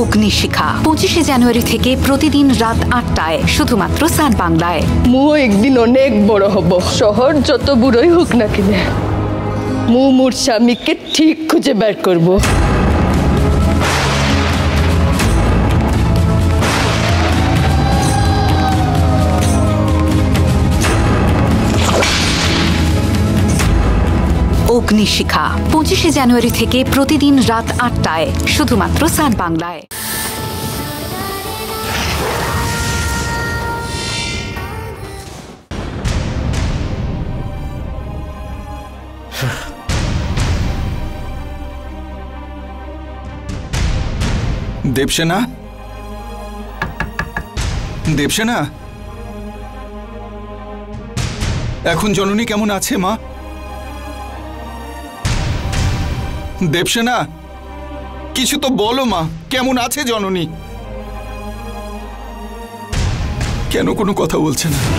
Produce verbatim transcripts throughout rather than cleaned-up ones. অগ্নিশিখা পঁচিশে জানুয়ারি থেকে প্রতিদিন রাত আটটায় শুধুমাত্র সান বাংলায়। মুও একদিন অনেক বড় হব, শহর যত বুড়োই হোক না কিনে মু মোর স্বামীকে ঠিক খুঁজে বের করব। অগ্নিশিখা পঁচিশে জানুয়ারি থেকে প্রতিদিন রাত আটটায় শুধুমাত্র সান বাংলায়। দেবসেনা, দেবসেনা, এখন জননী কেমন আছে মা? দেবসেনা, কিছু তো বলো মা, কেমন আছে জননী? কেন কোনো কথা বলছে না? এই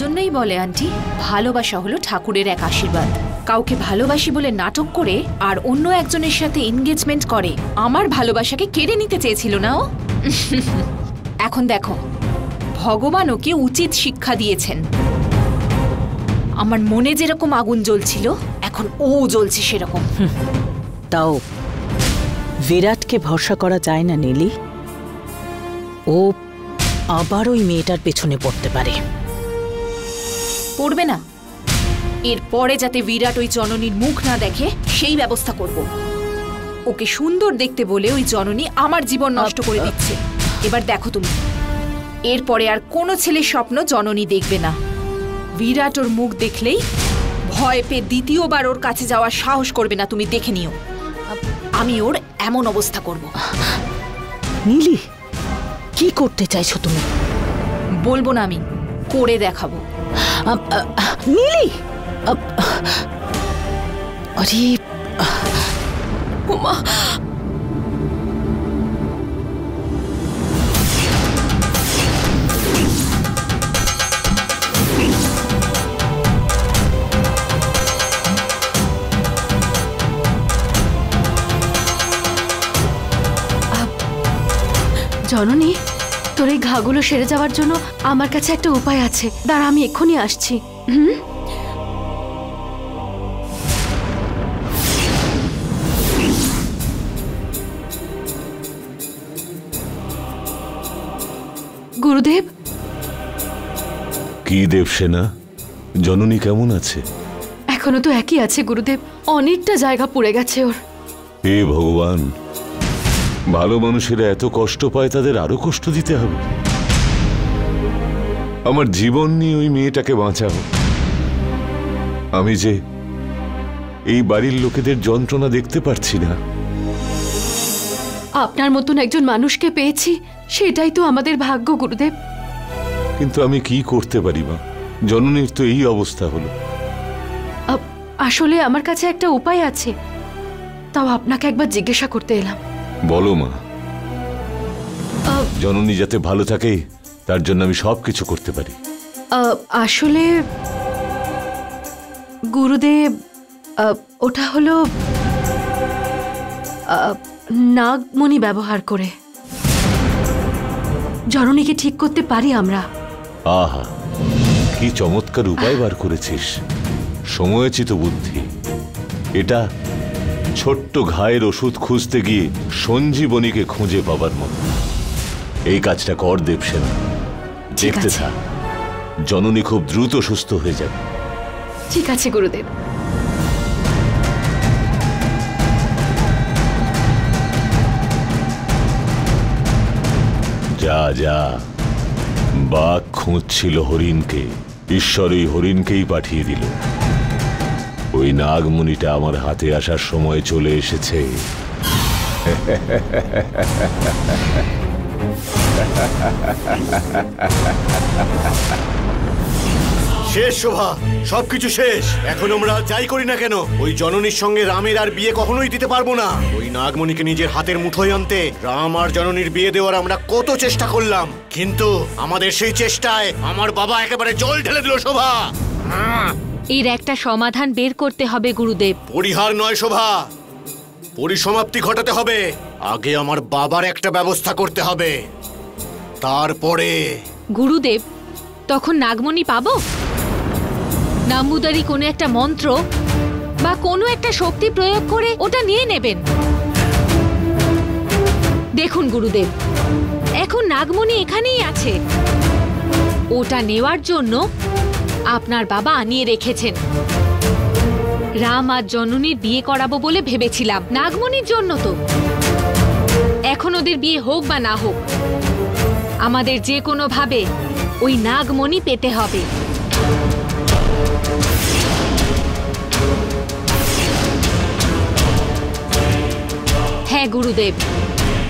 জন্যই বলে আন্টি, ভালোবাসা হলো ঠাকুরের এক আশীর্বাদ। কাউকে ভালোবাসি বলে নাটক করে আর অন্য একজনের সাথে এনগেজমেন্ট করে। আমার ভালোবাসাকে কেড়ে নিতে চেয়েছিল না ও। এখন দেখো, ভগবান ওকে উচিত শিক্ষা দিয়েছেন। আমার মনে যেরকম আগুন জ্বলছিল, এখন ও জ্বলছে সেরকম। তাও বিরাটকে ভরসা করা যায় না নীলি, ও আবার ওই মেয়েটার পেছনে পড়তে পারে। পড়বে না, এরপরে যাতে বিরাট ওই জননীর মুখ না দেখে সেই ব্যবস্থা করব। ওকে সুন্দর দেখতে বলে ওই জননী আমার জীবন নষ্ট করে দিচ্ছে। এবার দেখো তুমি, এরপরে আর কোনো ছেলের স্বপ্ন জননী দেখবে না। বিরাট ওর মুখ দেখলেই ভয় পেয়ে দ্বিতীয়বার ওর কাছে যাওয়ার সাহস করবে না, তুমি দেখে নিও। আমি ওর এমন অবস্থা করব। নীলি, কি করতে চাইছো তুমি? বলবো না, আমি করে দেখাবো। নীলি, আরে ওমা, জননী, তোর এই ঘাগুলো সেরে যাওয়ার জন্য আমার কাছে একটা উপায় আছে, দাঁড়া আমি এক্ষুনি আসছি। হুম, গুরুদেব। কি দেবসেনা, জননী কেমন আছে? এখনো তো একই আছে গুরুদেব, অনেকটা জায়গা পুড়ে গেছে ওর। হে ভগবান, ভালো মানুষেরা এত কষ্ট পায়, তাদের আরো কষ্ট দিতে হবে? আমার জীবন নিয়ে ওই মেয়েটাকে বাঁচাবো। আমি যে এই বাড়ির লোকেদের যন্ত্রণা দেখতে পারছি না। আপনার মতন একজন মানুষকে পেয়েছি, সেটাই তো আমাদের ভাগ্য গুরুদেব। কিন্তু আমি কি করতে পারি মা, জননীর তো এই অবস্থা হলো। আসলে আমার কাছে একটা উপায় আছে, তাও আপনাকে একবার জিজ্ঞাসা করতে এলাম। বলো মা। জননী যাতে ভালো থাকে তার জন্য আমি সবকিছু করতে পারি। আসলে গুরুদেব, ওটা হলো নাগমণি ব্যবহার করে জননীকে ঠিক করতে পারি আমরা। আহা, কি চমৎকার উপায় বার করেছিস, সময়োচিত বুদ্ধি। এটা ছোট্ট ঘায়ের ওষুধ খুঁজতে গিয়ে সঞ্জীবনীকে খুঁজে পাবার মতো। এই কাজটা কর দেবসেনা, দেখতে থাক, জননী খুব দ্রুত সুস্থ হয়ে যাবে। ঠিক আছে গুরুদেব। যা যা, বাঘ খুঁজছিল হরিণকে, ঈশ্বর ওই হরিণকেই পাঠিয়ে দিল। ওই নাগমণিটা আমার হাতে আসার সময় চলে এসেছে। শেষ শোভা, সবকিছু শেষ। এখন আমরা যাই করি না কেন, ওই জননীর সঙ্গে রামের আর বিয়ে কখনোই দিতে পারবো না। ওই নাগমণিকে নিজের হাতের মুঠোয় আনতে রাম আর জননীর বিয়ে দেওয়ার আমরা কত চেষ্টা করলাম, কিন্তু আমাদের সেই চেষ্টায় আমার বাবা একেবারে জল ঢেলে দিল শোভা। एर एकटा समाधान बेर करते हबे गुरुदेव। परिहार नय शोभा, परिसमाप्ति घटाते हबे। आगे आमार बाबार एकटा व्यवस्था करते हबे, तारपरे। गुरुदेव तखन नागमणि पाबो? नामुदारी कोनो एकटा मंत्र बा कोनो एकटा शक्ति प्रयोग करे ओटा निये नेबेन। देखुन गुरुदेव एखन नागमणि एखानेई आछे, ओटा नेওয়ার জন্য आपनार बाबा आनिए रेखेछेन। राम आर जननीर बिये कराबो बोले भेबेछिलाम नागमणिर जन्य, तो एखन ओदेर बिये होक बा ना होक आमादेर जे कोनो भावे ओई नागमणि पेते हबे। हाँ गुरुदेव,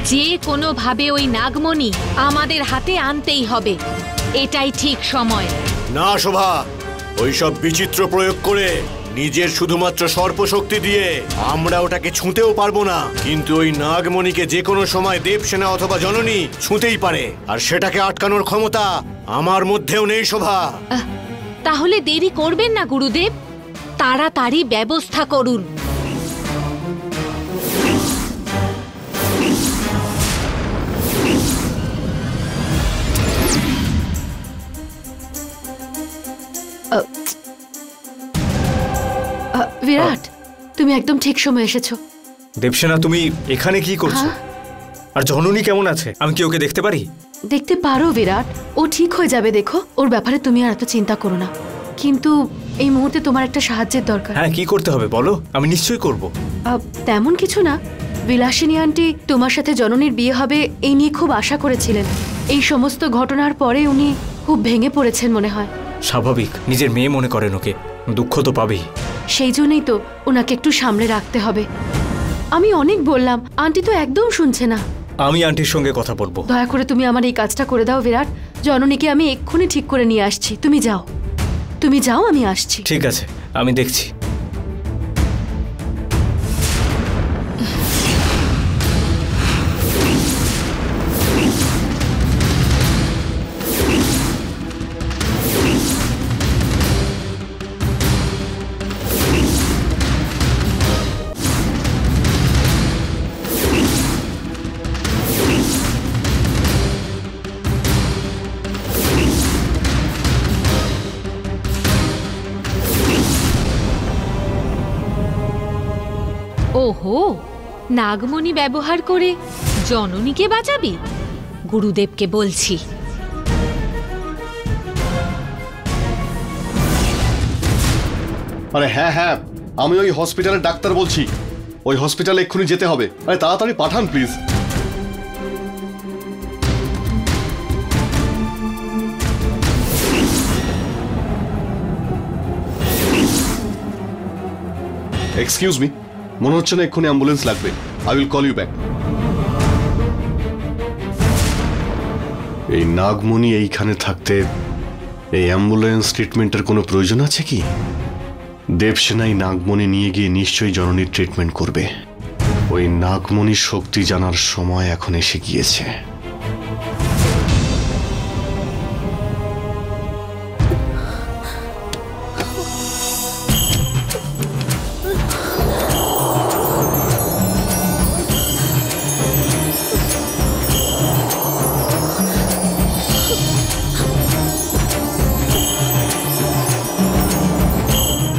जे कोनो भावे ओई नागमणि आमादेर हाथे आनतेई हबे, एटाई ठीक समय। ना शोभा, ओई सब विचित्र प्रयोग करे निजेर शुधुमात्र सर्पशक्ति दिए आमरा ओटाके छुँतेও पारबो ना, किन्तु ओई नागमणिके जे कोनो समय देवसेना अथवा जननी छुँतेई पारे, आर सेटाके आटकानोर क्षमता आमार मध्येও नेই शोभा। ताहले देरी करबेन ना गुरुदेव, ताड़ाताड़ी व्यवस्था करुन। विराट तुम एकदम ठीक समय एसेছো। देवसेना तुम एखाने की करছো? আর জননী কেমন আছে আমি কি ওকে দেখতে পারি? দেখতে পারো विराट, ও ঠিক হয়ে যাবে। দেখো ওর ব্যাপারে তুমি আর এত চিন্তা করো না, কিন্তু এই মুহূর্তে তোমার একটা সাহায্যের দরকার। হ্যাঁ কি করতে হবে বলো, আমি নিশ্চয়ই করব। তেমন কিছু না, বিলাসিনী আন্টি তোমার সাথে জননীর বিয়ে হবে এই নিয়ে খুব আশা করেছিলেন। এই সমস্ত ঘটনার পরে উনি খুব ভেঙে পড়েছেন মনে হয়। স্বাভাবিক, নিজের মেয়ে মনে করেন ওকে, দুঃখ তো পাবেই। সেই জন্যই তো ওনাকে একটু সামনে রাখতে হবে। আমি অনেক বললাম, আন্টি তো একদম শুনছে না। আমি আন্টির সঙ্গে কথা বলবো। দয়া করে তুমি আমার এই কাজটা করে দাও বিরাট, জননীকে আমি এক্ষুনি ঠিক করে নিয়ে আসছি। তুমি যাও, তুমি যাও, আমি আসছি। ঠিক আছে আমি দেখছি। ओहो, नागमणि व्यवहार करे जननी के बाँचाबी? गुरुदेव के बोलछी। अरे हाँ हाँ आमी ओई हॉस्पिटल डाक्तार बोलछी, ओई हॉस्पिटल एखुनी जेते होबे। अरे ताड़ाताड़ी पाठान प्लिज। एक्सक्यूज मी, মনে হচ্ছে না এক্ষুনি অ্যাম্বুলেন্স লাগবে। I will call you back. এই নাগমণি এইখানে থাকতে এই অ্যাম্বুলেন্স ট্রিটমেন্টের কোনো প্রয়োজন আছে কি? দেবসেনাই নাগমণি নিয়ে গিয়ে নিশ্চয়ই জননীর ট্রিটমেন্ট করবে। ওই নাগমণির শক্তি জানার সময় এখন এসে গিয়েছে।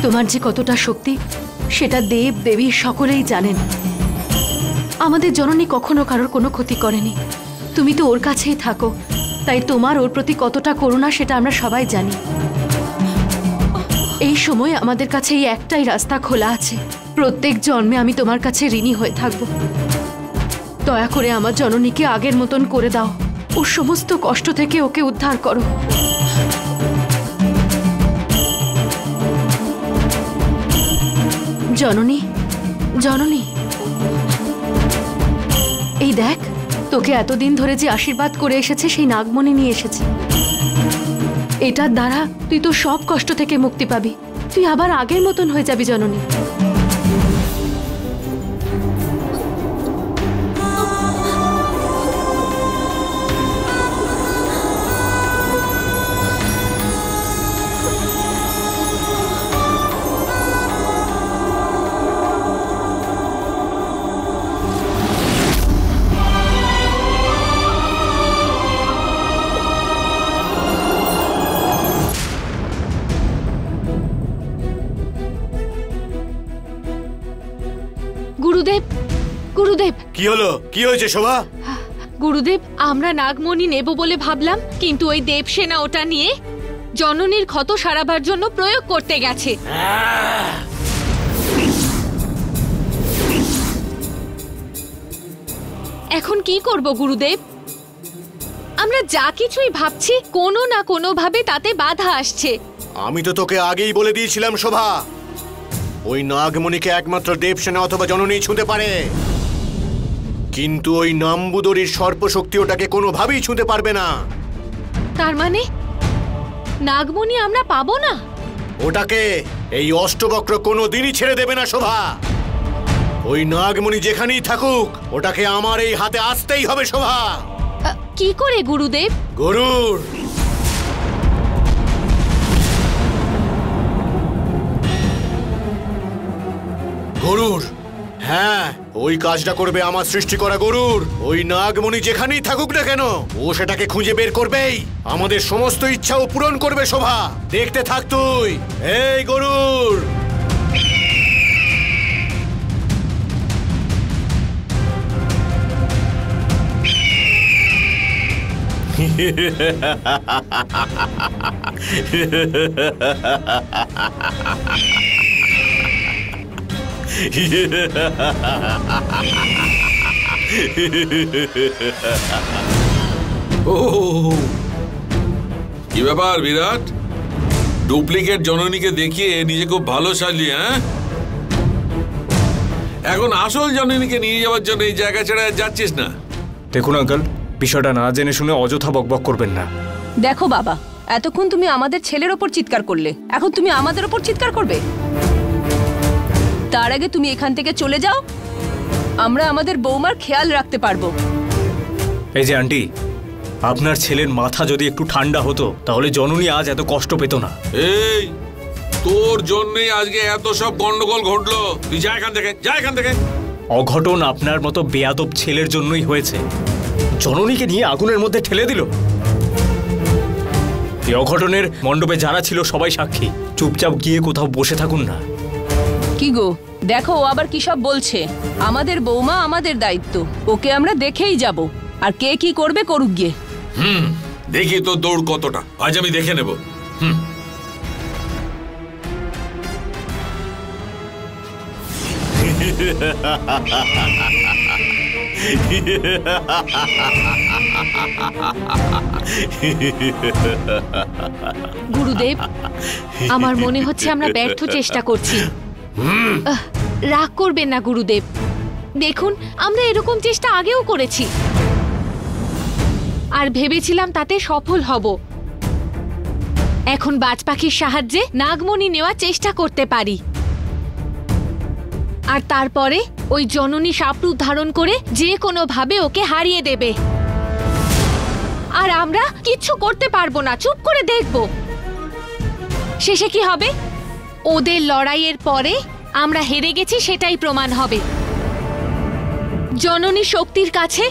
তোমার যে কতটা শক্তি সেটা দেব দেবী সকলেই জানেন। আমাদের জননী কখনো কারোর কোনো ক্ষতি করেনি, তুমি তো ওর কাছেই থাকো, তাই তোমার ওর প্রতি কতটা করুণা সেটা আমরা সবাই জানি। এই সময় আমাদের কাছে এই একটাই রাস্তা খোলা আছে, প্রত্যেক জন্মে আমি তোমার কাছে ঋণী হয়ে থাকব। দয়া করে আমার জননীকে আগের মতন করে দাও, ওর সমস্ত কষ্ট থেকে ওকে উদ্ধার করো। जननी, जननी ए देख तोके एतदिन धरे जे आशीर्वाद करे एसेछे सेई नागमणि निये एसेछे, एटार द्वारा तुई तो सब कष्ट थेके मुक्ति पाबी, तुई आबार आगेर मतन हये जाबी जननी। गुरुदेव गुरुदेव की होलो की होयेछे शोभा गुरुदेव आमरा नागमणि नेब बोले भाबलाम किन्तु ओई देवसेना ओटा निये जननीर क्षत साराबार जोन्नो प्रयोग करते गेछे एखन की करबो गुरुदेव आमरा जा किछुई भाबछि कोनो ना कोनो भावे ताते बाधा आसछे आमी तो तोके आगेई बोले दियेछिलाम शोभा ओई नागमणि के एकमात्र देवसेना अथवा जननी छुते पारे किन्तु ओई नाम्बुदोरीर सर्पशक्ति ओटाके कोनोभावेई छुते पारबे ना तार माने नागमणि आमरा पाबो ना ओटाके एई अष्टवक्र कोनोदिनई छेड़े देबे ना शोभा ओई नागमणि जेखानेई थाकुक ओटाके आमार एई हाते आसतेई होबे शोभा की करे गुरुदेव गरुड़ গরুর হ্যাঁ ওই কাজটা করবে আমার সৃষ্টি করা গরুর ওই নাগমণি যেখানেই থাকুক না কেন ও সেটাকে খুঁজে বের করবেই আমাদের সমস্ত ইচ্ছা ও পূরণ করবে শোভা দেখতে থাক তুই এই গরুর কি ব্যাপার বিরাট ডুপ্লিকেট জননীকে দেখিয়ে নিজেকে ভালো সাজলি হ্যাঁ এখন আসল জননীকে নিয়ে যাওয়ার জন্য এই জায়গা ছেড়ে যাচ্ছিস না দেখুন আঙ্কেল বিষয়টা না জেনে শুনে অযথা বকবক করবেন না দেখো বাবা এতক্ষণ তুমি আমাদের ছেলের উপর চিৎকার করলে এখন তুমি আমাদের উপর চিৎকার করবে তার আগে তুমি এখান থেকে চলে যাও আমরা আমাদের বৌমার খেয়াল রাখতে পারবো এই যে আন্টি আপনার ছেলের মাথা যদি একটু ঠান্ডা হতো তাহলে জননী আজ এত কষ্ট পেত না এই তোর জন্যই আজকে এত সব গন্ডগোল ঘটলো তুই যা এখান থেকে যা এখান থেকে অঘটন আপনার মতো বেয়াদব ছেলের জন্যই হয়েছে জননীকে নিয়ে আগুনের মধ্যে ঠেলে দিল এই অঘটনের মণ্ডপে যারা ছিল সবাই সাক্ষী চুপচাপ গিয়ে কোথাও বসে থাকুন না কি গো দেখো ও আবার কি সব বলছে আমাদের বৌমা আমাদের দায়িত্ব ওকে আমরা দেখেই যাব আর কে কি করবে করুক গিয়ে হুম দেখি তো দৌড় কতটা আজ আমি দেখে নেব হুম গুরুদেব আমার মনে হচ্ছে আমরা ব্যর্থ চেষ্টা করছি রাগ করবেন না গুরুদেব দেখুন আমরা এরকম চেষ্টা আগেও করেছি আর ভেবেছিলাম তাতে সফল হব এখন বাজ পাখির সাহায্যে নাগমণি নেওয়ার চেষ্টা করতে পারি আর তারপরে ওই জননী সাপরূপ ধারণ করে যে কোনো ভাবে ওকে হারিয়ে দেবে আর আমরা কিছু করতে পারবো না চুপ করে দেখব শেষে কি হবে ওদের লড়াইয়ের পরে আমরা হেরে গেছি সেটাই প্রমাণ হবে জননী শক্তির কাছে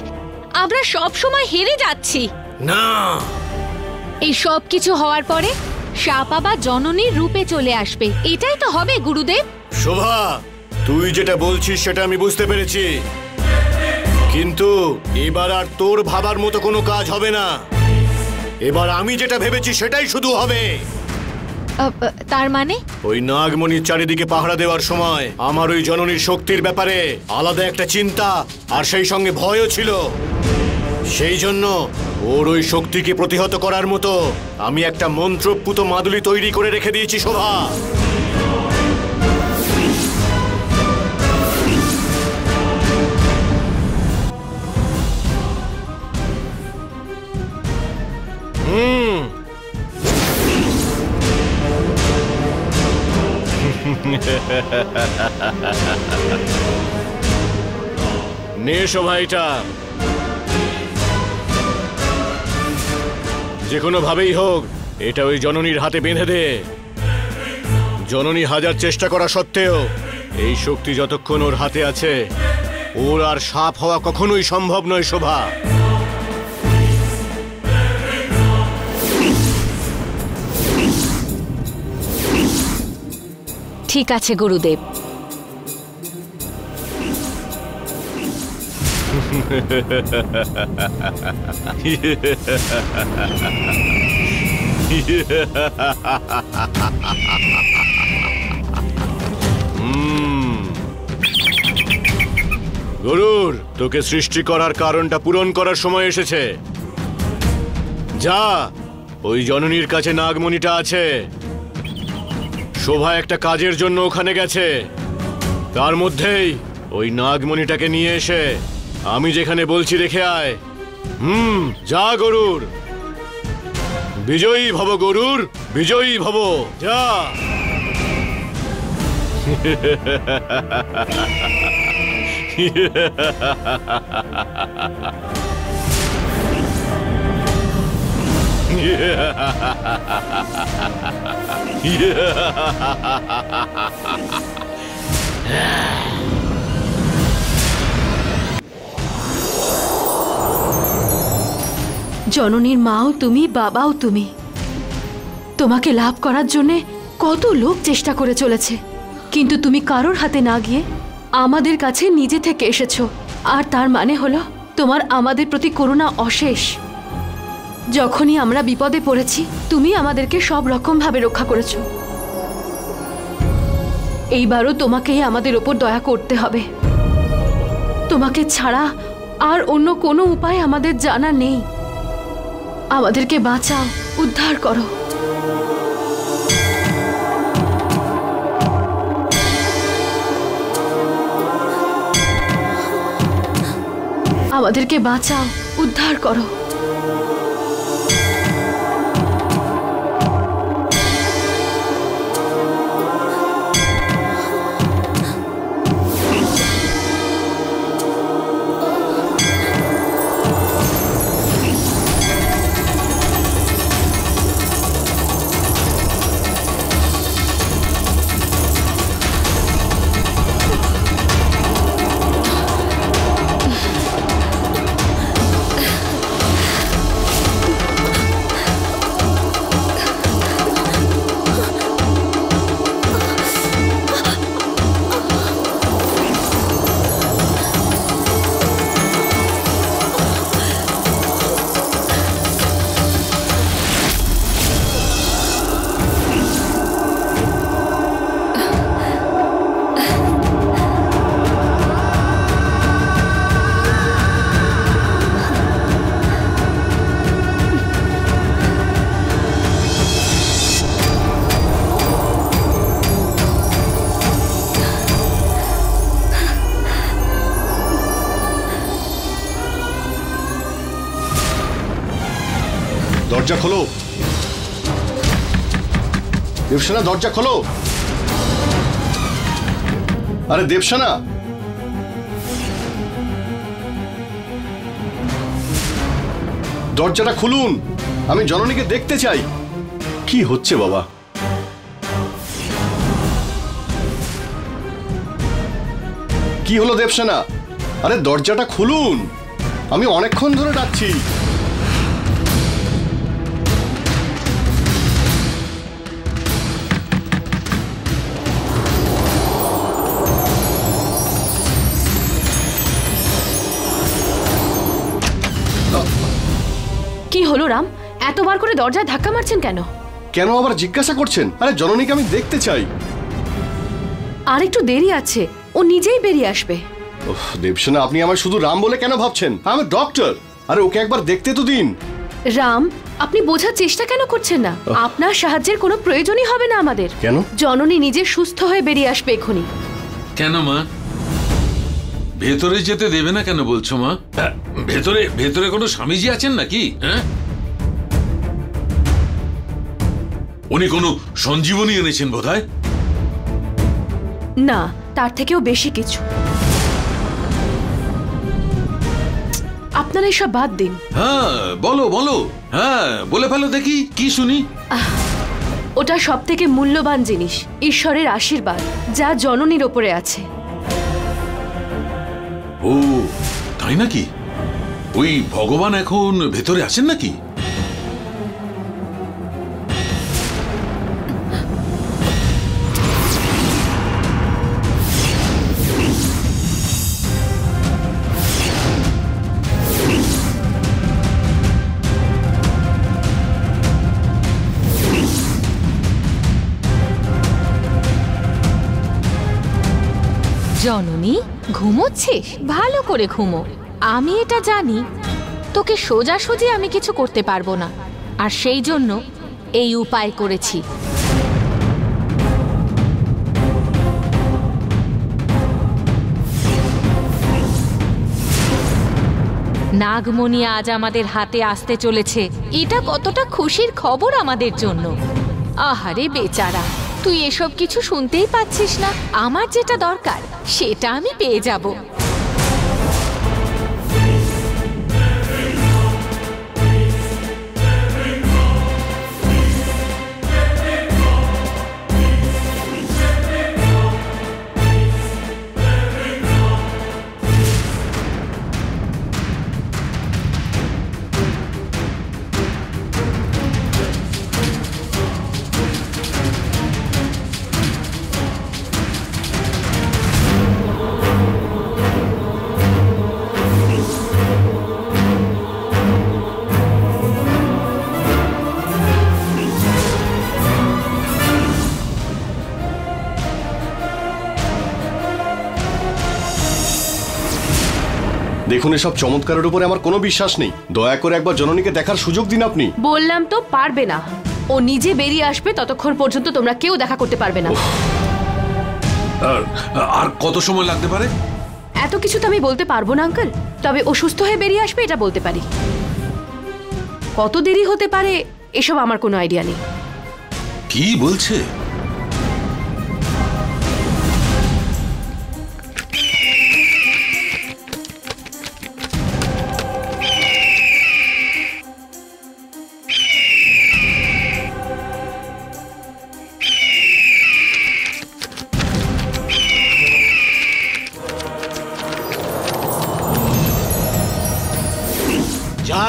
আমরা সব সময় হেরে যাচ্ছি না এই সব কিছু হওয়ার পরে শাপ আবার জননীর রূপে চলে আসবে এটাই তো হবে গুরুদেব শোভা তুই যেটা বলছিস সেটা আমি বুঝতে পেরেছি কিন্তু এবার আর তোর ভাবার মতো কোনো কাজ হবে না এবার আমি যেটা ভেবেছি সেটাই শুধু হবে তার মানে ওই নাগমণির চারিদিকে পাহারা দেওয়ার সময় আমার ওই জননীর শক্তির ব্যাপারে আলাদা একটা চিন্তা আর সেই সঙ্গে ভয়ও ছিল সেই জন্য ওর ওই শক্তিকে প্রতিহত করার মতো আমি একটা মন্ত্রপুত মাদুলি তৈরি করে রেখে দিয়েছি শোভা जननीर हाथे बेंधे दे जननी हजार चेष्टा करा सत्त्वेও এই শক্তি যতক্ষণ ওর হাতে আছে ওর আর সাপ হওয়া কখনোই সম্ভব নয় শোভা ठीक आछे गुरुदेव गुरुर तोके सृष्टि करार कारणटा पूरण करार समय एसेछे जा ओई जननीर काछे नागमणिटा आछे शोभा एकटा काजेर जोन्नो ओखाने गेछे तार मध्येई ओई नागमणिटाके निये एशे आमी जेखाने बोलछि रेखे आय हम्म जा गुरुर विजयी भव गुरुर विजयी भव जा जननीर माओ तुमी बाबाओ तुमी तुम्हें लाभ करार जोन्ने कत लोक चेष्टा करे चलेछे किन्तु तुमी कारोर हाथे ना गिये आमादेर काछे निजे थेके एसेछो आर तार माने हलो तोमार आमादेर प्रति करुणा अशेष जखोनी आमरा बिपदे पड़ेछि तुमी आमादेरके सब रकम भावे रक्षा करेछो एइबारो तोमाकेई आमादेर ओपर दया करते हबे तोमाके छाड़ा आर अन्य कोनो उपाय आमादेर जाना नेई आमादेरके बाँचाओ उद्धार करो आमादेरके बाँचाओ उद्धार करो दरजा खोलो देवसेना दरजा खोलो अरे देवसेना दरजाटा खुलुन आमी जननीके देखते चाई की होच्छे बाबा की हलो देवसेना अरे दरजाटा खुलुन आमी अनेकक्षण धरे डाकछि हलो राम एत बार करे दरजाय धक्का मारछेन केन केन आबार जिज्ञासा करछेन अरे जननीके आमी देखते चाई आर एकटु देरी आछे ओ निजेई बेरिये आसबे ओह देवसेना आपनि आमाय शुधु राम बोले केन भाबछेन आमी डॉक्टर अरे ओके एकबार देखते तो दिन राम আপনি বোঝার চেষ্টা কেন করছেন না আপনার সাহায্যের কোনো প্রয়োজনই হবে না আমাদের কেন জননী নিজে সুস্থ হয়ে বেরিয়ে আসবে এখনি কেন মা ভেতরে যেতে দেবে না কেন বলছো মা ভেতরে ভেতরে কোনো স্বামীজি আছেন নাকি হ্যাঁ উনি কোনো সঞ্জীবনী এনেছেন বোধহয় না তার থেকেও বেশি কিছু আপনারা এসব বাদ দিন হ্যাঁ বলো বলো হ্যাঁ বলে ফেলো দেখি কি শুনি ওটা সবথেকে মূল্যবান জিনিস ঈশ্বরের আশীর্বাদ যা জননীর উপরে আছে ও তাই নাকি ওই ভগবান এখন ভেতরে আছেন নাকি जननी घुमोच्छिस भालो करे घुमो आमी एटा जानी तोके सोजासुजी आमी किछु करते पारबो ना आर सेई जोन्नो एई उपाय करेछि। नागमणि आज आमादेर हाथे आसते चलेछे एटा कतटा खुशिर खबर आमादेर जोन्नो। आहारे बेचारा तु एसब किछु शुनतेई पाच्छिस ना आमार जेटा दरकार सेटा आमी पेये जाबो। देखुन सब चमत्कारेर उपरे आमार कोनो विश्वास नहीं। दया करे एकबार जननीके देखार सुयोग दिन। आपनि बोल्लाम तो पारबे ना, ओ निजे बेरिये आसबे ततक्षण पर्यन्त तोमरा केउ देखा करते पारबे ना। आर आर कत समय लागते पारे एत किछु तो आमि बोलते पारबो ना अंकल, तबे ओ सुस्थ हये बेरिये आसबे एटा बोलते पारि। कत देरी होते पारे एसब आमार कोनो आइडिया नेई। की बोलछे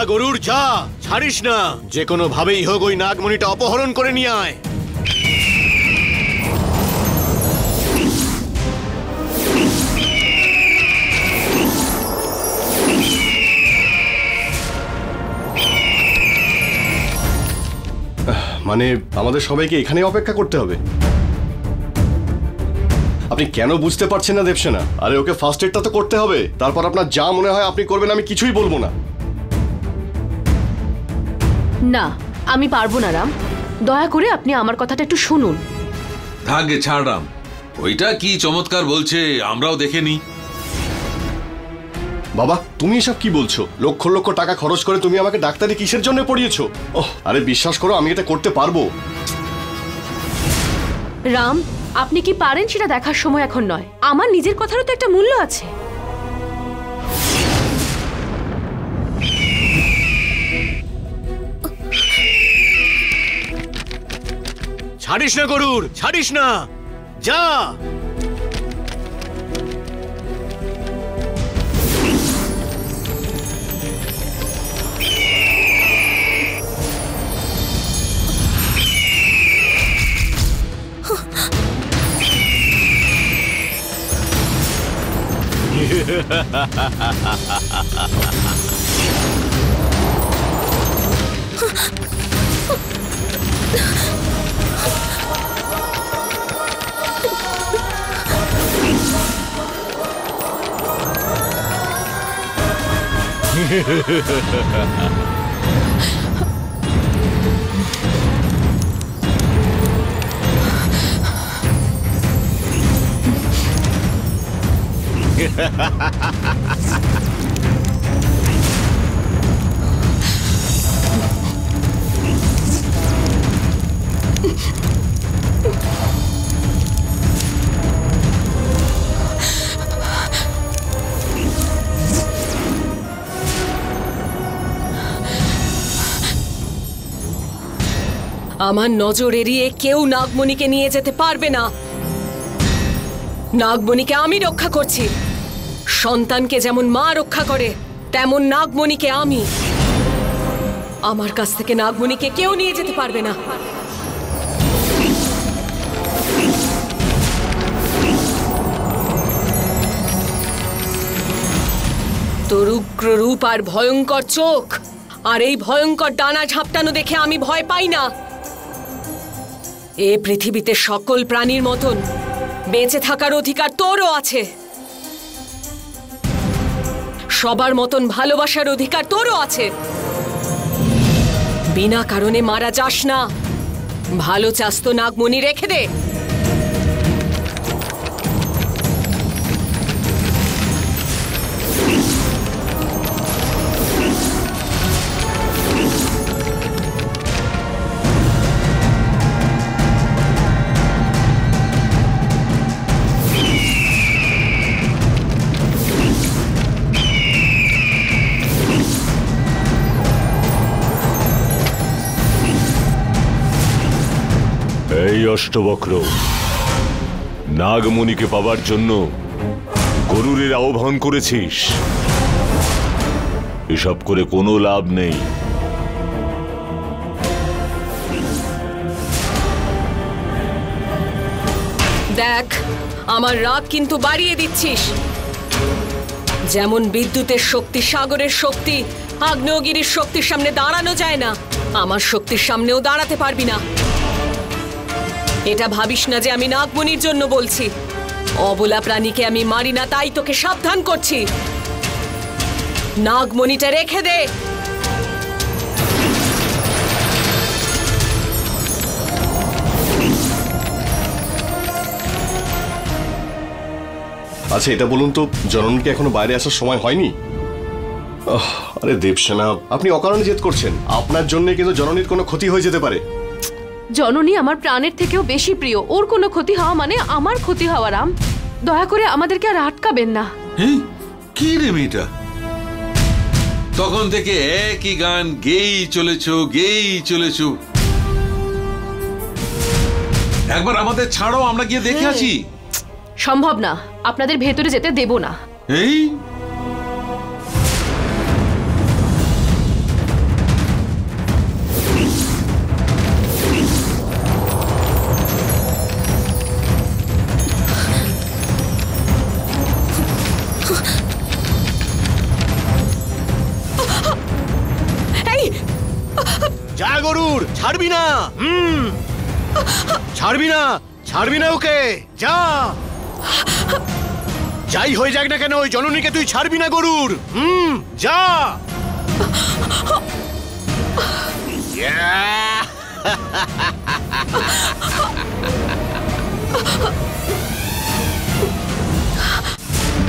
গরুর যা ছাড়িস না, যে কোনো ভাবেই হোক ওই নাগমণিটা অপহরণ করে নিয়ে আয়। মানে আমাদের সবাইকে এখানে অপেক্ষা করতে হবে। আপনি কেন বুঝতে পারছেন না দেবসেনা? আরে ওকে ফার্স্ট এডটা তো করতে হবে, তারপর আপনার যা মনে হয় আপনি করবেন, আমি কিছুই বলবো না। না আমি পারবো না রাম, দয়া করে আপনি আমার কথাটা একটু শুনুন। ভাগ্যে ছাড় রাম, ওইটা কি চমৎকার বলছে আমরাও দেখেনি। বাবা তুমি এসব কি বলছো? লক্ষ লক্ষ টাকা খরচ করে তুমি আমাকে ডাক্তারি কিসের জন্য পড়িয়েছো? ওহ আরে বিশ্বাস করো আমি এটা করতে পারবো। রাম আপনি কি পারেন সেটা দেখার সময় এখন নয়, আমার নিজের কথারও তো একটা মূল্য আছে। ছাড়িস না গরুর, ছাড়িস না, যা। আমার নজর এড়িয়ে কেউ নাগমণিকে নিয়ে যেতে পারবে না। নাগমণিকে আমি রক্ষা করছি। সন্তানকে যেমন মা রক্ষা করে তেমন নাগমণিকে আমি। আমার কাছ থেকে নাগমণিকে কেউ নিয়ে যেতে পারবে না। তোর উগ্র রূপ আর ভয়ঙ্কর চোখ আর এই ভয়ঙ্কর ডানা ঝাপটানো দেখে আমি ভয় পাই না। এ পৃথিবীতে সকল প্রাণীর মতন बेचे थाकार अधिकार तोरो आछे, सबार मतन भालोबासार अधिकार तोरो आछे। बिना कारणे मारा जास ना, भालो चास तो नागमणि रेखे दे। অষ্টবক্র নাগমণিকে পাবার জন্য গরুরের আহ্বান করেছিস, এসব করে কোনো লাভ নেই। দেখ, আমার রাগ কিন্তু বাড়িয়ে দিচ্ছিস। যেমন বিদ্যুতের শক্তি সাগরের শক্তি আগ্নেয়গিরির শক্তির সামনে দাঁড়ানো যায় না, আমার শক্তির সামনেও দাঁড়াতে পারবি না। এটা ভাবিস না যে আমি নাগমণির জন্য বলছি। অবলা প্রাণীকে আমি মারি না, তাই তোকে সাবধান করছি। নাগমণিটা রেখে দে। আচ্ছা, এটা বলুন তো, জননীকে এখনো বাইরে আসার সময় হয়নি? আরে দেবসেনা, আপনি অকারণে জেদ করছেন। আপনার জন্য কিন্তু জননীর কোনো ক্ষতি হয়ে যেতে পারে। জননী আমার প্রাণের থেকেও বেশি প্রিয়। ওর কোনো ক্ষতি হওয়া মানে আমার ক্ষতি হওয়া। রাম, দয়া করে আমাদেরকে আর আটকাবেন না। কি রে মেয়েটা, তখন থেকে একই গান গেয়েই চলেছো গেয়েই চলেছো। একবার আমাদের ছাড়ো, আমরা গিয়ে দেখে আসি। সম্ভব না, আপনাদের ভেতরে যেতে দেব না। এই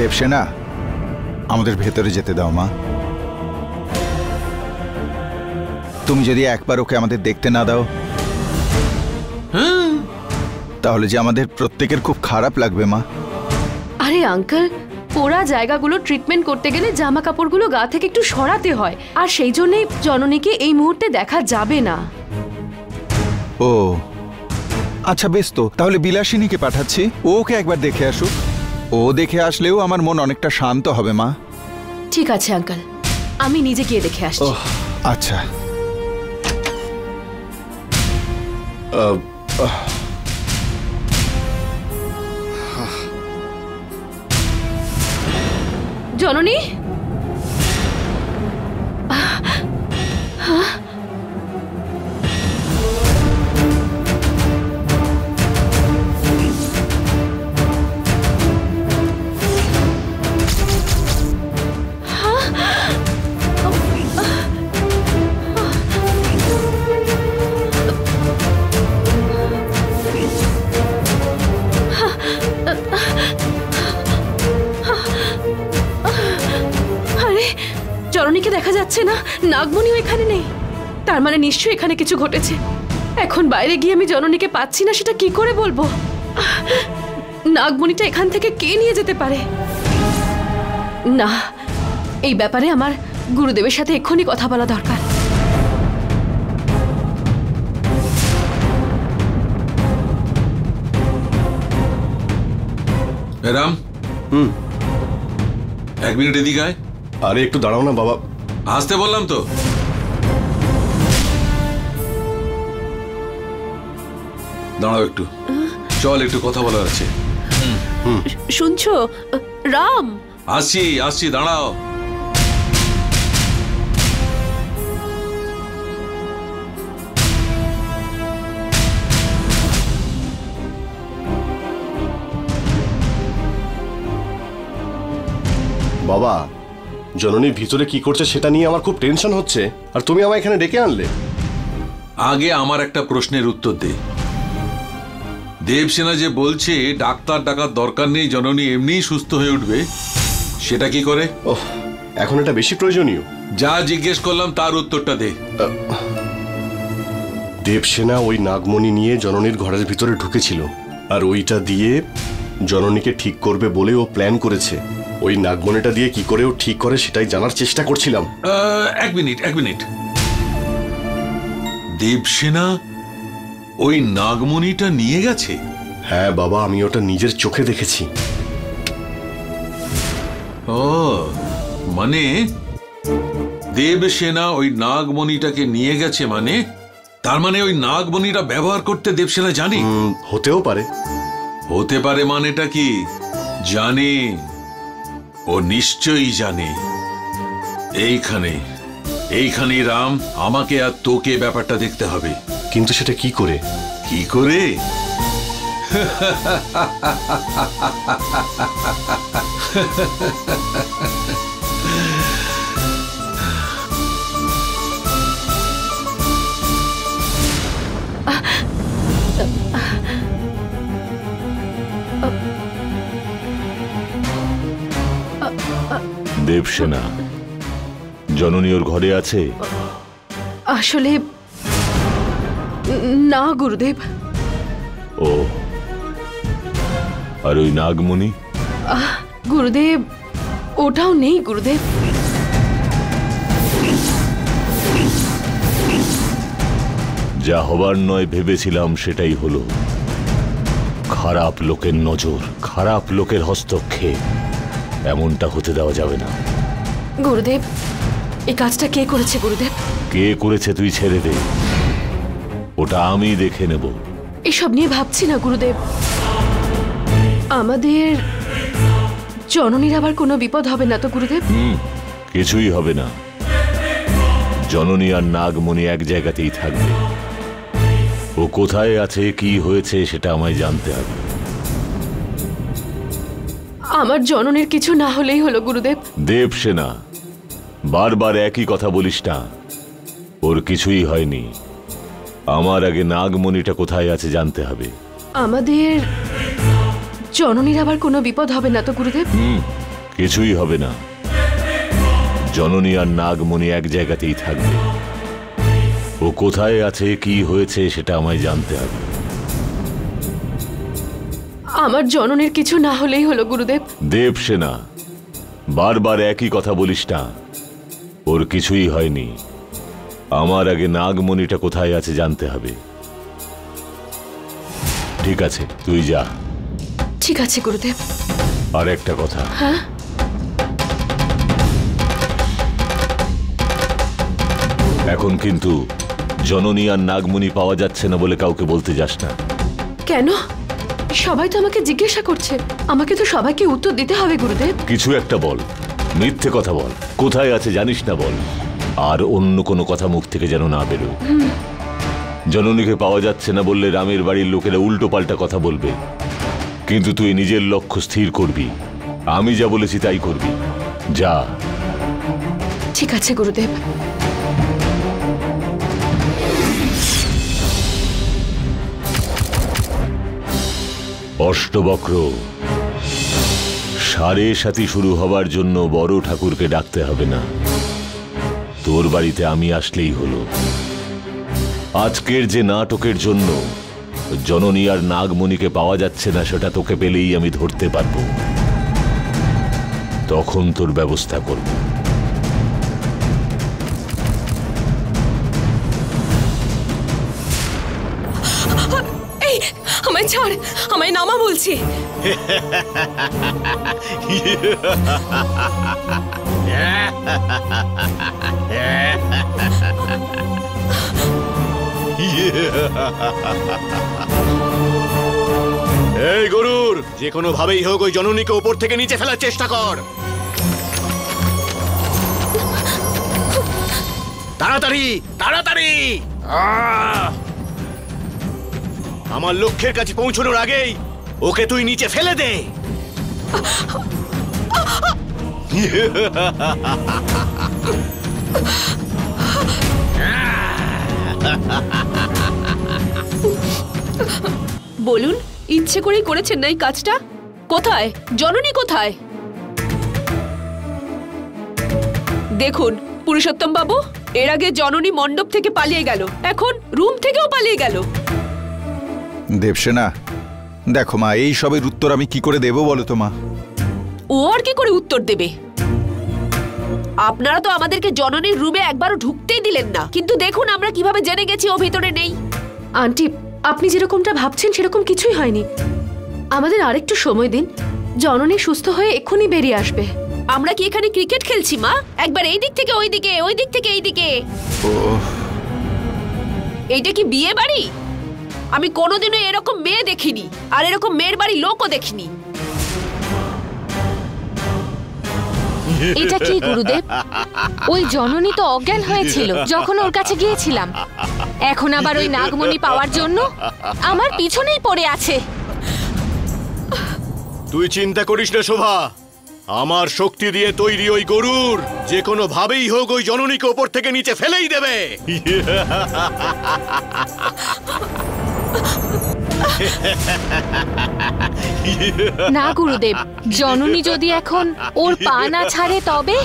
দেবসেনা, আমাদের ভেতরে যেতে দাও মা। তুমি যদি একবার ওকে আমাদের দেখতে না দাও তাহলে যে আমাদের প্রত্যেকের খুব খারাপ লাগবে মা। আরে আঙ্কেল, পোড়া জায়গাগুলো ট্রিটমেন্ট করতে গেলে জামা কাপড়গুলো গা থেকে একটু সরাতে হয়, আর সেই জন্যই জননীকে এই মুহূর্তে দেখা যাবে না। ও আচ্ছা বেশ, তো তাহলে বিলাসিনীকে পাঠাচ্ছি, ওকে একবার দেখে আসুক। ও দেখে আসলেও আমার মন অনেকটা শান্ত হবে মা। ঠিক আছে আঙ্কেল, আমি নিজে গিয়ে দেখে আসছি। আচ্ছা জননী, জননীকে দেখা যাচ্ছে না, নাগমণিও এখানে নেই। তার মানে নিশ্চয়ই এখানে কিছু ঘটেছে। এখন বাইরে গিয়ে আমি জননীকে পাচ্ছি না সেটা কি করে বলবো? নাগমণিটা এখান থেকে কে নিয়ে যেতে পারে? না, এই ব্যাপারে আমার গুরুদেবের সাথে এক্ষুনি কথা বলা দরকার। রাম, হুম এক মিনিট এদিকে আয়। আরে একটু দাঁড়াও না বাবা, আসতে বললাম তো। দাঁড়াও একটু, চল একটু কথা বলা আছে। শুনছো রাম? আসছি আসছি, দাঁড়াও। বাবা জননী ভিতরে কি করছে সেটা নিয়ে আমার খুব টেনশন হচ্ছে আর তুমি আমায় এখানে ডেকে আনলে। আগে আমার একটা প্রশ্নের উত্তর দে। দেবসেনা যে বলছে ডাক্তার ডাকার দরকার নেই, জননী এমনিই সুস্থ হয়ে উঠবে, সেটা কি করে? ওহ, এখন এটা বেশি প্রয়োজনীয়। যা জিজ্ঞেস করলাম তার উত্তরটা দে। দেবসেনা ওই নাগমণি নিয়ে জননীর ঘরের ভিতরে ঢুকেছিল আর ওইটা দিয়ে জননীকে ঠিক করবে বলে ও প্ল্যান করেছে। ওই নাগমণিটা দিয়ে কি করে ও ঠিক করে সেটাই জানার চেষ্টা করছিলাম। এক মিনিট এক মিনিট দেবসেনা ওই নাগমণিটা নিয়ে গেছে? হ্যাঁ বাবা, আমি ওটা নিজের চোখে দেখেছি। ও মানে দেবসেনা ওই নাগমণিটাকে নিয়ে গেছে, মানে তার মানে ওই নাগমণিটা ব্যবহার করতে দেবসেনা জানি? হতেও পারে। হতে পারে মানেটা কি? জানে, ও নিশ্চয়ই জানে। এইখানে এইখানে রাম, আমাকে আর তোকে ব্যাপারটা দেখতে হবে। কিন্তু সেটা কি করে? কি করে? দেবসেনা জননী ওর ঘরে আছে? আসলে না গুরুদেব। ও আর ওই নাগমণি? গুরুদেব ওটাও নেই গুরুদেব। যা হবার নয় ভেবেছিলাম সেটাই হলো। খারাপ লোকের নজর, খারাপ লোকের হস্তক্ষেপ, এমনটা হতে দেওয়া যাবে না। গুরুদেব এই কাজটা কে করেছে? গুরুদেব কে করেছে তুই ছেড়ে দে, ওটা আমি দেখে নেব। এসব নিয়ে ভাবছি না গুরুদেব। আমাদের জননীর আবার কোনো বিপদ হবে না তো গুরুদেব? হুম, কিছুই হবে না। জননী আর নাগমণি এক জায়গাতেই থাকবে। ও কোথায় আছে, কি হয়েছে সেটা আমায় জানতে হবে। আমার জননীর কিছু না হলেই হলো গুরুদেব। দেবসেনা বারবার একই কথা বলিস না, ওর কিছুই হয়নি। আমার আগে নাগমণিটা কোথায় আছে জানতে হবে। আমাদের জননীর আবার কোনো বিপদ হবে না তো গুরুদেব? হুম, কিছুই হবে না। জননী আর নাগমণি এক জায়গাতেই থাকবে। ও কোথায় আছে, কি হয়েছে সেটা আমায় জানতে হবে। আমার জননীর কিছু না হলেই হলো গুরুদেব। দেবসেনা বারবার একই কথা বলিস না, ওর কিছুই হয়নি। আমার আগে নাগমণিটা কোথায় আছে জানতে হবে। ঠিক আছে তুই যা। ঠিক আছে গুরুদেব। আর একটা কথা। হ্যাঁ, এখন কিন্তু জননী আর নাগমণি পাওয়া যাচ্ছে না বলে কাউকে বলতে যাস না। কেন? সবাই তো আমাকে জিজ্ঞাসা করছে, আমাকে তো সবাইকে উত্তর দিতে হবে গুরুদেব। কিছু একটা বল, মিথ্যে কথা বল, কোথায় আছে জানিস না বল, আর অন্য কোনো কথা মুখ থেকে যেন না বেরো। জননীকে পাওয়া যাচ্ছে না বললে রামের বাড়ির লোকেরা উল্টো পাল্টা কথা বলবে, কিন্তু তুই নিজের লক্ষ্য স্থির করবি। আমি যা বলেছি তাই করবি, যা। ঠিক আছে গুরুদেব। অষ্টবক্র সাড়ে সাতি শুরু হবার জন্য বড় ঠাকুরকে ডাকতে হবে না, তোর বাড়িতে আমি আসলেই হলো। আজকের যে নাটকের জন্য জননী আর নাগমণিকে পাওয়া যাচ্ছে না সেটা তোকে পেলেই আমি ধরতে পারব, তখন তোর ব্যবস্থা করব। ছাড়, আমায় নামা বলছি। এই গরুর যে কোনো ভাবেই হোক ওই জননীকে উপর থেকে নিচে ফেলার চেষ্টা কর। তাড়াতাড়ি তাড়াতাড়ি, আমার লক্ষ্যের কাছে পৌঁছানোর আগেই ওকে তুই নিচে ফেলে দে। बोलून इच्छे करेই করেছেন না এই কাজটা কোথায় জননী কোথায় দেখুন পুরুষোত্তম বাবু এর আগে জননী মণ্ডপ থেকে পালিয়ে গেল এখন রুম থেকেও পালিয়ে গেল দেবসেনা দেখো মা এই সবের উত্তর আমি কি করে দেব বলো তো মা ও আর কি করে উত্তর দেবে আপনারা তো আমাদেরকে জননীর রুমে একবারও ঢুকতেই দিলেন না কিন্তু দেখুন আমরা কিভাবে জেনে গেছি ও ভিতরে নেই আন্টি আপনি যেরকমটা ভাবছেন সেরকম কিছুই হয়নি আমাদের আরেকটু সময় দিন জননী সুস্থ হয়ে এক্ষুনি বেরিয়ে আসবে আমরা কি এখানে ক্রিকেট খেলছি মা একবার এই দিক থেকে ওই দিকে ওই দিক থেকে এই দিকে এইটা কি বিয়ে বাড়ি আমি কোনোদিনও এরকম মেয়ে দেখিনি আর এরকম মেয়ের বাড়ি লোকও দেখিনি এটা কি গুরুদেব ওই জননী তো অজ্ঞান হয়েছিল যখন ওর কাছে গিয়েছিলাম এখন আবার ওই নাগমণি পাওয়ার জন্য আমার পিছনেই পড়ে আছে তুই চিন্তা করিস না শোভা আমার শক্তি দিয়ে তৈরি ওই গরুর যে কোনো ভাবেই হোক ওই জননীকে উপর থেকে নিচে ফেলেই দেবে না গুরুদেব জননী যদি এখন ওর পা না ছাড়ে তবে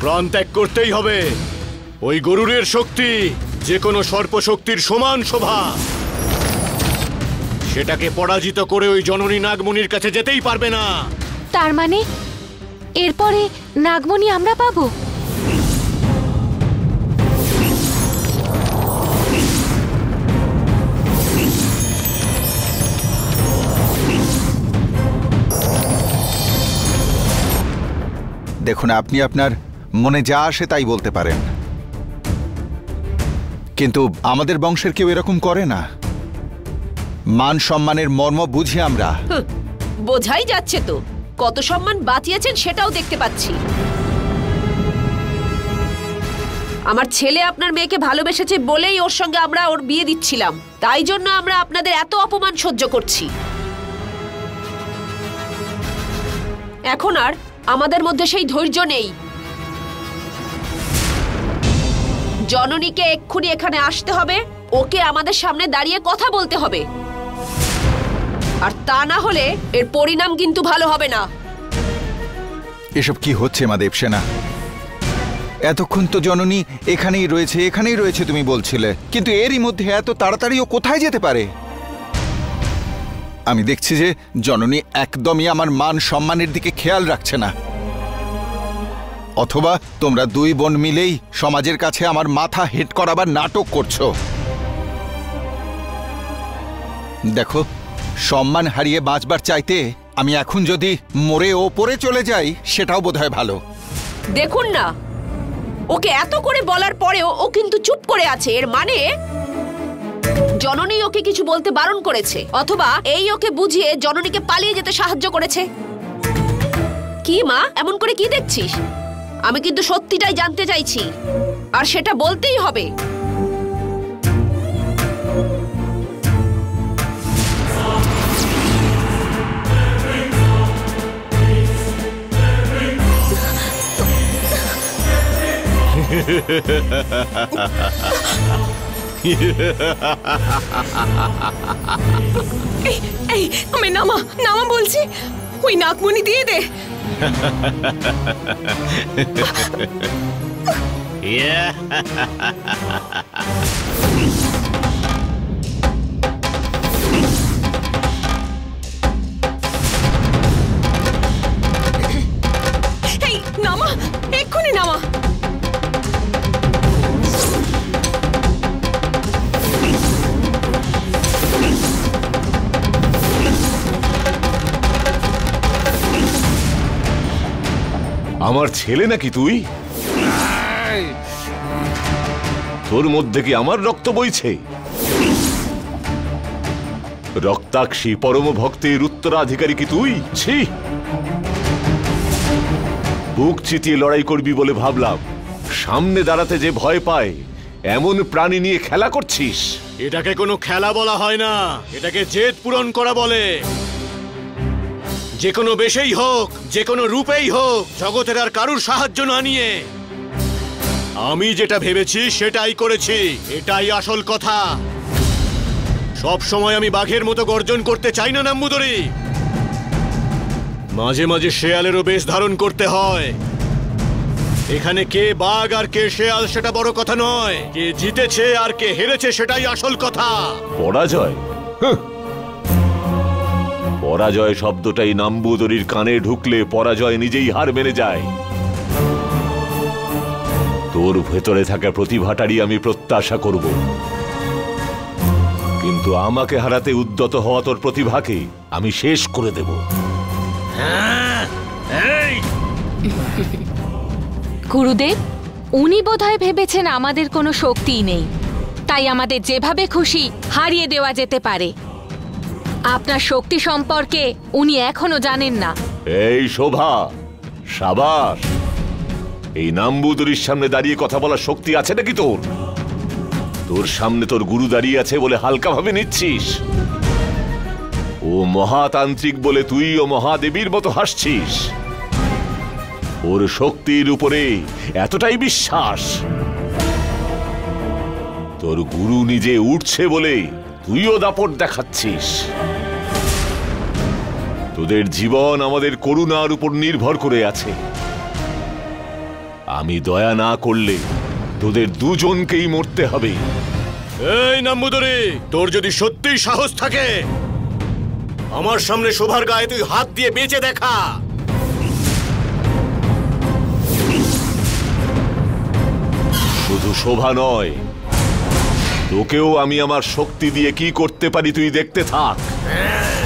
প্রাণ ত্যাগ করতেই হবে ওই গরুরের শক্তি যে কোনো সর্পশক্তির সমান শোভা সেটাকে পরাজিত করে ওই জননী নাগমণির কাছে যেতেই পারবে না তার মানে এরপরে নাগমণি আমরা পাবো देखुन आपनी आपनार मने जा आसे ताई बोलते पारें किन्तु आमादेर बंशेर केउ एरकम करे ना मान सम्मानेर मर्म बुझी आमरा बोझाई जाच्छे तो कत सम्मान बाँचिয়েছেন সেটাও দেখতে পাচ্ছি আমার ছেলে আপনার মেয়েকে ভালোবেসেছে বলেই ওর সঙ্গে আমরা ওর বিয়ে দিচ্ছিলাম তাই জন্য আমরা আপনাদের এত অপমান সহ্য করছি এখন আর আমাদের মধ্যে সেই ধৈর্য নেই জননীকে এক্ষুনি এখানে আসতে হবে ওকে আমাদের সামনে দাঁড়িয়ে কথা বলতে হবে আর তা না হলে এর পরিণাম কিন্তু ভালো হবে না এসব কি হচ্ছে মা দেবসেনা এতক্ষণ তো জননী এখানেই রয়েছে এখানেই রয়েছে তুমি বলছিলে কিন্তু এরই মধ্যে এত তাড়াতাড়ি ও কোথায় যেতে পারে আমি দেখছি যে জননী একদমই আমার মান সম্মানের দিকে খেয়াল রাখছে না অথবা তোমরা দুই বোন মিলেই সমাজের কাছে আমার মাথা হেট করাবার নাটক করছো দেখো সম্মান হারিয়ে বাঁচবার চাইতে আমি এখন যদি মরে ওপরে চলে যাই সেটাও বোধহয় ভালো দেখুন না ওকে এত করে বলার পরেও ও কিন্তু চুপ করে আছে এর মানে জননী ওকে কিছু বলতে বারণ করেছে অথবা এই ওকে বুঝিয়ে জননীকে পালিয়ে যেতে সাহায্য করেছে কি মা এমন করে কি দেখছিস আমি কিন্তু সত্যিটাই জানতে চাইছি আর সেটা বলতেই হবে नामा एखुनी नामा আমার ছেলে নাকি তুই তোর মধ্যে কি আমার রক্ত বইছে রক্তাক্ষী পরম ভক্তির উত্তরাধিকারী কি তুই ছি বুক চিতিয়ে লড়াই করবি বলে ভাবলাম সামনে দাঁড়াতে যে ভয় পায় এমন প্রাণী নিয়ে খেলা করছিস এটাকে কোনো খেলা বলা হয় না এটাকে জেদ পূরণ করা বলে जेकोनो बेशेई होक जेकोनो रूपेई होक जगतेर आर कारुर साहाज्य ना निये आमी जेटा भेबेछि सेटाई करेछि एटाई आसल कथा। सब समय आमी बाघेर मतो गर्जन करते चाइ ना नाम्बुदरी, माझे माझे शेयालेरो बेश धारण करते हय। एखाने के बाघ आर के शेयाल सेटा बड़ कथा नय, के जितेछे आर के हेरेछे सेटाई आसल कथा। पराजय पराजय शब्दटाई नाम्बुदरीर काने ढुकले पराजय निजेई हार मेने जाय। तोर भेतरे थाका प्रतिभाटारই आमी प्रत्याशा करब, किन्तु आमाके हाराते उद्यत हওয়া तोर प्रतिभाকে आमी शेष करे देব। गुरुदेव उनी बोधहয় भेबेছেন আমাদের কোনো শক্তিই নেই, তাই আমাদের যেভাবে খুশি হারিয়ে দেওয়া যেতে পারে। আপনার শক্তি সম্পর্কে উনি এখনো জানেন না। এই শোভা, সাবাস, এই নাম্বুদরির সামনে দাঁড়িয়ে কথা বলার শক্তি আছে নাকি তোর? তোর সামনে তোর গুরু দাঁড়িয়ে আছে বলে হালকা ভাবে নিচ্ছিস, ও মহাতান্ত্রিক বলে তুই ও মহাদেবীর মতো হাসছিস। ওর শক্তির উপরে এতটাই বিশ্বাস, তোর গুরু নিজে উঠছে বলে তুইও দাপট দেখাচ্ছিস। তোদের জীবন আমাদের করুণার উপর নির্ভর করে আছে। আমি দয়া না করলে তোদের দুজনকেই মরতে হবে। এই নাম্বুদরি, তোর যদি সত্যি সাহস থাকে আমার সামনে শোভার গায়ে তুই হাত দিয়ে বেঁচে দেখা। শুধু শোভা নয়, তোকেও আমি আমার শক্তি দিয়ে কি করতে পারি তুই দেখতে থাক।